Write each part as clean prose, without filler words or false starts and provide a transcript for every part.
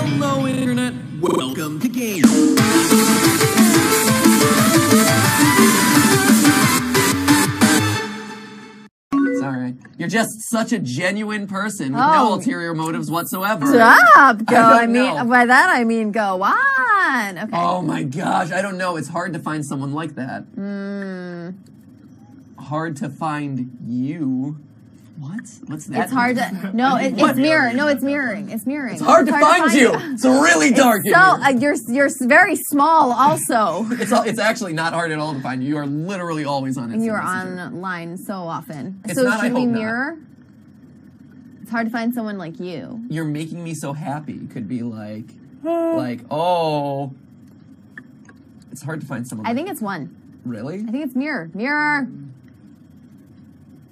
Hello, Internet. Welcome to Game Theory. Sorry. You're just such a genuine person with no ulterior motives whatsoever. Stop! Go. I mean, by that I mean go on. Okay. Oh my gosh. I don't know. It's hard to find someone like that. Mm. Hard to find you. What? What's that? It's hard to... No, it's mirror. No, it's mirroring. It's mirroring. It's hard to find you. It's really dark in here. You're very small also. It's actually not hard at all to find you. You are literally always on it. You are online so often. So should we mirror? It's hard to find someone like you. You're making me so happy. Could be like... oh... It's hard to find someone like you. I think it's one. Really? I think it's mirror. Mirror!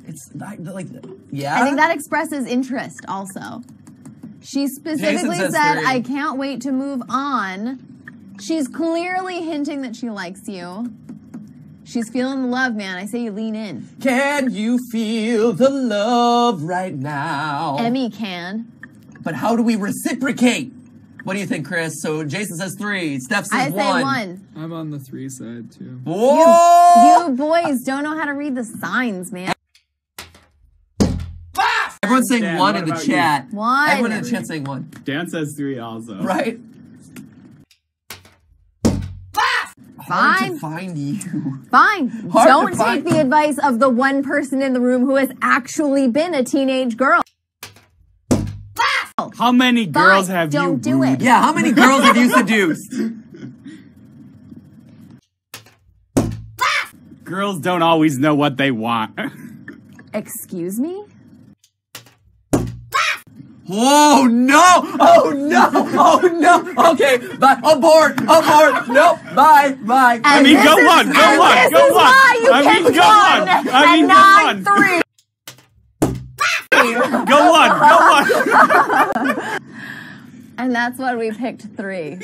It's like, yeah. I think that expresses interest also. She specifically said, "I can't wait to move on." She's clearly hinting that she likes you. She's feeling the love, man. I say you lean in. Can you feel the love right now? Emmy can. But how do we reciprocate? What do you think, Chris? So Jason says 3. Steph says 1. I say 1. I'm on the 3 side too. Whoa! You boys don't know how to read the signs, man. Everyone's saying Dan, 1 in the chat. You? 1. Everyone in the chat saying 1. Dan says 3 also. Right? Fine. Hard to find you. Fine. Don't take the advice of the one person in the room who has actually been a teenage girl. How many girls have you seduced? Don't do it. Yeah, how many girls have you seduced? Girls don't always know what they want. Excuse me? Oh no! Oh no! Oh no! Okay, bye. Abort! Abort! Nope! Bye! Bye! I mean, go on! Go on! Go on! I mean, go on! I mean, go on! Go on! Go on! And that's why we picked 3.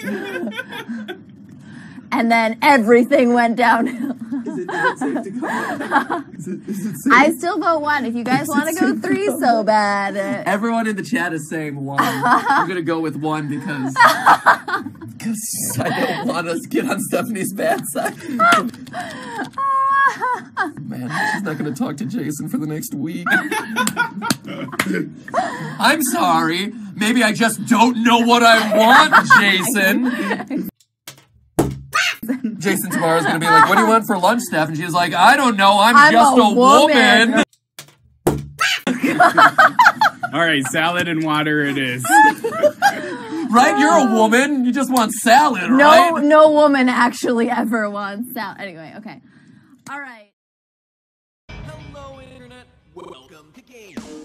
And then everything went downhill. Is it safe? I still vote 1. If you guys want to go 3 so bad. Everyone in the chat is saying 1. I'm going to go with 1 because I don't want to get on Stephanie's bad side. Man, she's not going to talk to Jason for the next week. I'm sorry. Maybe I just don't know what I want, Jason. Jason tomorrow's gonna be like, "What do you want for lunch, Steph?" And she's like, "I don't know, I'm just a woman." All right, salad and water it is. Right? You're a woman. You just want salad, right? No woman actually ever wants salad. Anyway, okay. All right. Hello, Internet. Welcome to Game.